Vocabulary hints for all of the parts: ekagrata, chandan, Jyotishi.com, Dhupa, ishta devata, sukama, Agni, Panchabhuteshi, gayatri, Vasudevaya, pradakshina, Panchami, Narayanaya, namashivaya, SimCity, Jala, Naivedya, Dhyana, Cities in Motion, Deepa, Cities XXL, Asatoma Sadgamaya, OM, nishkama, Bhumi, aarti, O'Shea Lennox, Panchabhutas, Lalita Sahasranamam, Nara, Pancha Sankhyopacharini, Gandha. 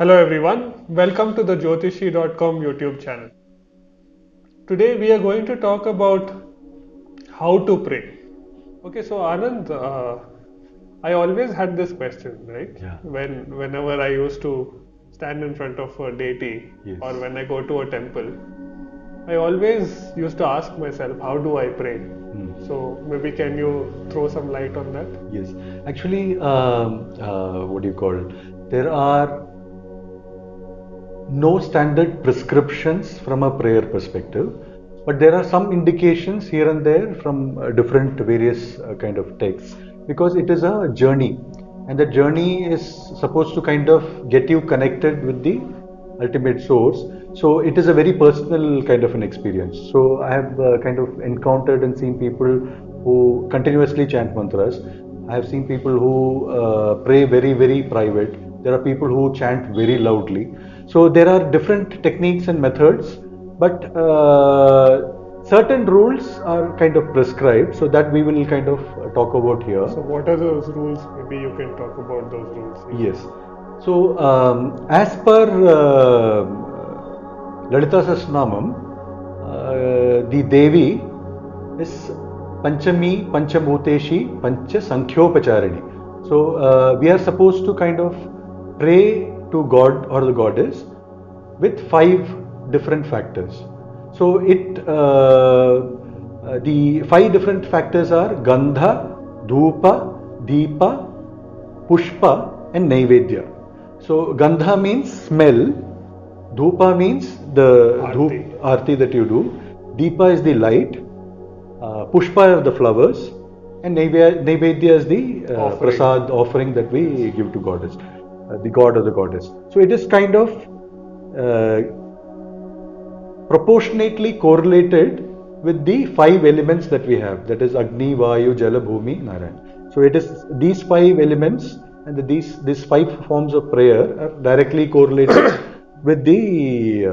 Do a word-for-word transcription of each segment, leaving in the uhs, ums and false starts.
Hello everyone, welcome to the Jyotishi dot com YouTube channel. Today we are going to talk about how to pray. Okay, so Anand, uh, I always had this question, right? Yeah. When, whenever I used to stand in front of a deity, yes, or when I go to a temple, I always used to ask myself, how do I pray? Hmm. So maybe can you throw some light on that? Yes, actually, um, uh, what do you call it? There are no standard prescriptions from a prayer perspective, but there are some indications here and there from uh, different various uh, kind of texts, because it is a journey, and the journey is supposed to kind of get you connected with the ultimate source. So it is a very personal kind of an experience. So I have uh, kind of encountered and seen people who continuously chant mantras. I have seen people who uh, pray very, very private. There are people who chant very loudly. So there are different techniques and methods, but uh, certain rules are kind of prescribed, so that we will kind of talk about here. So what are those rules? Maybe you can talk about those rules. Yes. So um, as per uh, Lalita Sahasranamam, uh, the Devi is Panchami, Panchabhuteshi, Pancha Sankhyopacharini. So uh, we are supposed to kind of pray to God or the Goddess with five different factors. So it uh, the five different factors are Gandha, Dhupa, Deepa, Pushpa and Naivedya. So Gandha means smell, Dhupa means the Aarti, Aarti that you do, Deepa is the light, uh, Pushpa are the flowers, and Naivedya is the uh, offering. Prasad offering that we give to Goddess. Uh, the god or the goddess. So it is kind of uh, proportionately correlated with the five elements that we have, that is Agni, Vayu, Jala, Bhumi, Nara. So it is these five elements and the, these these five forms of prayer are directly correlated with the uh,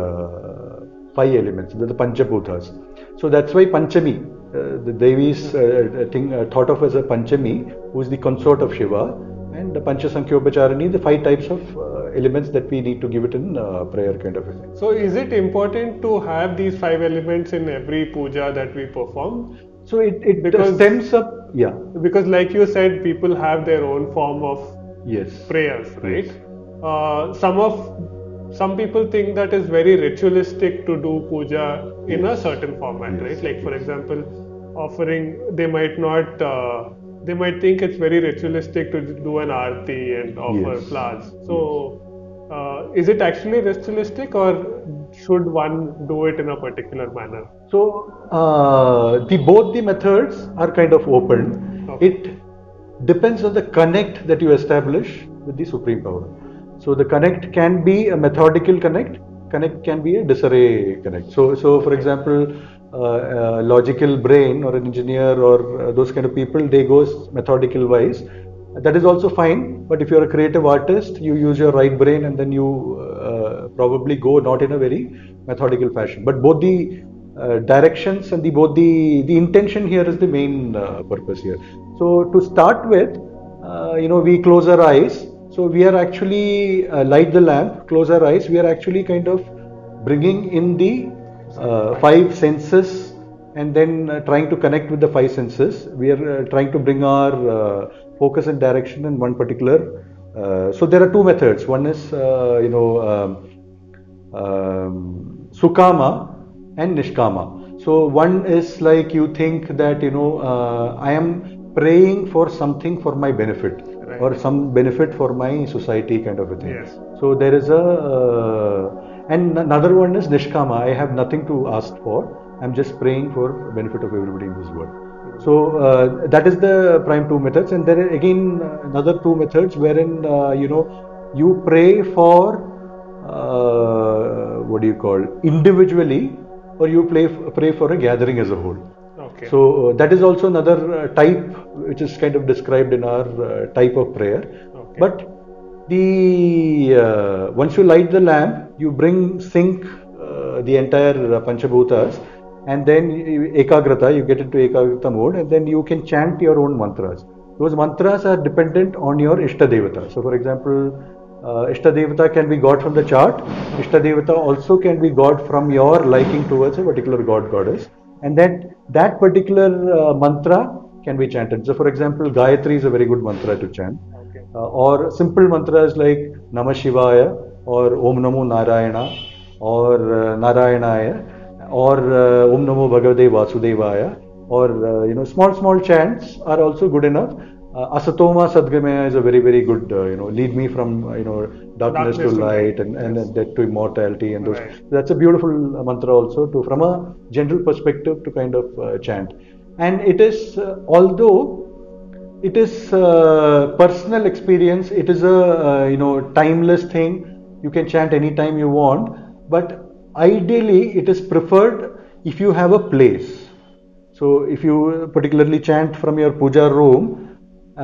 five elements, the, the Panchabhutas. So that's why Panchami, uh, the Devi's uh, thing uh, thought of as a Panchami, who is the consort of Shiva. And the Pancha Sankhyopacharini, the five types of uh, elements that we need to give it in uh, prayer kind of thing. So is it important to have these five elements in every puja that we perform? So it, it because, stems up, yeah. Because like you said, people have their own form of yes. prayers, right? Yes. Uh, some of some people think that is very ritualistic to do puja in yes. a certain format, yes. right? Like yes. for example, offering, they might not... Uh, They might think it's very ritualistic to do an aarti and offer yes. flowers. So, yes. uh, is it actually ritualistic, or should one do it in a particular manner? So, uh, the both the methods are kind of open. Okay. It depends on the connect that you establish with the Supreme Power. So, the connect can be a methodical connect. Connect can be a disarray connect. So, so for example. Uh, uh, logical brain or an engineer or uh, those kind of people, they go methodical wise. That is also fine, but if you are a creative artist, you use your right brain and then you uh, probably go not in a very methodical fashion. But both the uh, directions and the both the the intention here is the main uh, purpose here. So to start with, uh, you know, we close our eyes. So we are actually uh, light the lamp, close our eyes. We are actually kind of bringing in the Uh, five senses, and then uh, trying to connect with the five senses. We are uh, trying to bring our uh, focus and direction in one particular. Uh, so there are two methods. One is uh, you know um, um, sukama and nishkama. So one is like you think that you know uh, I am praying for something for my benefit, right, or some benefit for my society kind of a thing. Yes. So there is a uh, and another one is nishkama. I have nothing to ask for. I'm just praying for benefit of everybody in this world. So uh, that is the prime two methods. And there are again another two methods wherein uh, you know you pray for uh, what do you call individually, or you pray pray for a gathering as a whole. Okay. So uh, that is also another uh, type which is kind of described in our uh, type of prayer. Okay. But the uh, once you light the lamp, you bring, sync uh, the entire uh, Panchabhutas, and then you, ekagrata, you get into ekagrata mode, and then you can chant your own mantras. Those mantras are dependent on your ishta devata. So for example, Uh, Ishta devata can be got from the chart. Ishta devata also can be got from your liking towards a particular god, goddess. And then that particular uh, mantra can be chanted. So for example, Gayatri is a very good mantra to chant. Okay. Uh, or simple mantras like namashivaya or Om Namo Narayana or uh, Narayanaya or uh, Om Namo Bhagavade Vasudevaya or uh, you know, small small chants are also good enough. Uh, Asatoma Sadgamaya is a very, very good, uh, you know, lead me from, you know, darkness, darkness to light and, and yes. death to immortality and those. Right. That's a beautiful mantra also to, from a general perspective to kind of uh, chant. And it is, uh, although it is uh, personal experience, it is a, uh, you know, timeless thing. You can chant anytime you want, but ideally it is preferred if you have a place. So if you particularly chant from your puja room,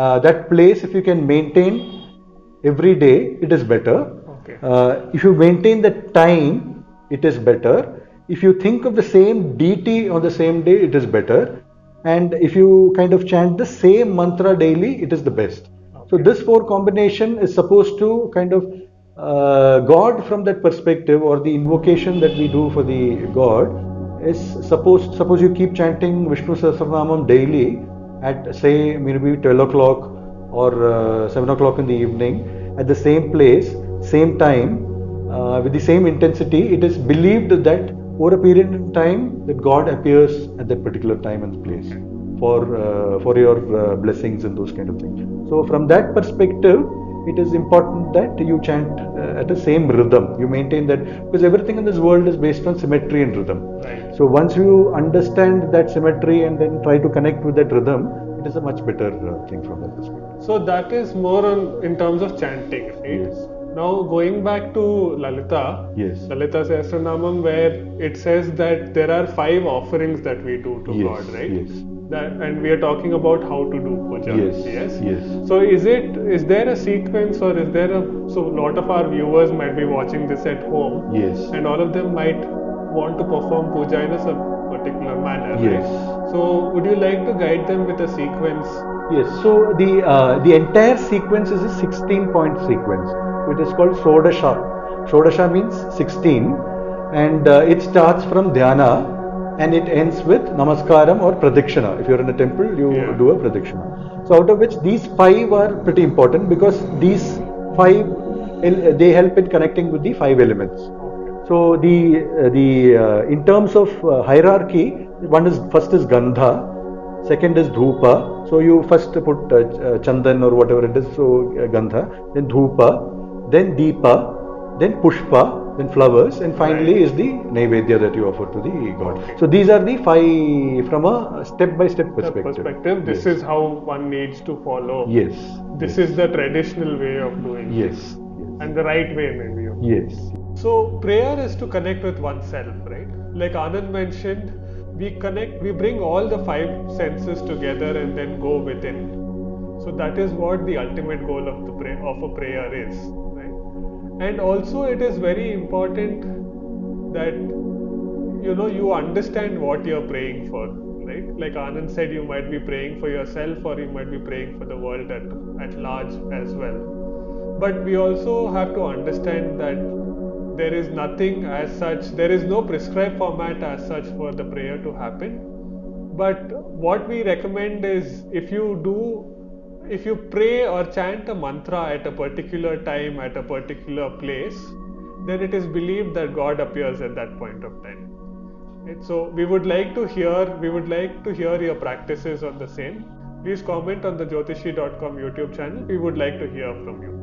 Uh, that place, if you can maintain every day, it is better. Okay. Uh, if you maintain the time, it is better. If you think of the same deity on the same day, it is better. And if you kind of chant the same mantra daily, it is the best. Okay. So this four combination is supposed to kind of uh, God from that perspective, or the invocation that we do for the God is supposed, suppose you keep chanting Vishnu Sahasranamam daily, at say maybe twelve o'clock or uh, seven o'clock in the evening, at the same place, same time, uh, with the same intensity, it is believed that over a period of time that God appears at that particular time and place for uh, for your uh, blessings and those kind of things. So from that perspective, it is important that you chant uh, at the same rhythm. You maintain that, because everything in this world is based on symmetry and rhythm. Right. So once you understand that symmetry and then try to connect with that rhythm, it is a much better uh, thing from that perspective. So that is more on in terms of chanting, right? Yes. Now going back to Lalita, yes. Lalita Sahasranamam, where it says that there are five offerings that we do to yes. God, right? Yes. That, and we are talking about how to do puja. Yes, yes, yes. So is it, is there a sequence, or is there a, so a lot of our viewers might be watching this at home. Yes. And all of them might want to perform puja in a particular manner. Yes. Right? So would you like to guide them with a sequence? Yes. So the uh, the entire sequence is a sixteen point sequence. It is called Shodasha. Shodasha means sixteen, and uh, it starts from Dhyana. And it ends with namaskaram or pradakshina. If you are in a temple, you yeah. do a pradakshina. So out of which these five are pretty important, because these five, they help in connecting with the five elements. So the, the uh, in terms of uh, hierarchy, one is, first is Gandha, second is Dhupa. So you first put uh, chandan or whatever it is, so uh, Gandha, then Dhupa, then Deepa, then Pushpa, then flowers, and finally right. is the Naivedya that you offer to the God. Okay. So these are the five from a step-by-step perspective. perspective. This yes. is how one needs to follow. Yes. This yes. is the traditional way of doing yes. it. Yes. And the right way maybe. Yes. So prayer is to connect with oneself, right? Like Anand mentioned, we connect, we bring all the five senses together and then go within. So that is what the ultimate goal of the prayer, of a prayer is. And also it is very important that, you know, you understand what you are praying for, right? Like Anand said, you might be praying for yourself, or you might be praying for the world at, at large as well. But we also have to understand that there is nothing as such, there is no prescribed format as such for the prayer to happen. But what we recommend is, if you do If you pray or chant a mantra at a particular time, at a particular place, then it is believed that God appears at that point of time. And so we would like to hear, we would like to hear your practices on the same. Please comment on the Jyotishi dot com YouTube channel. We would like to hear from you.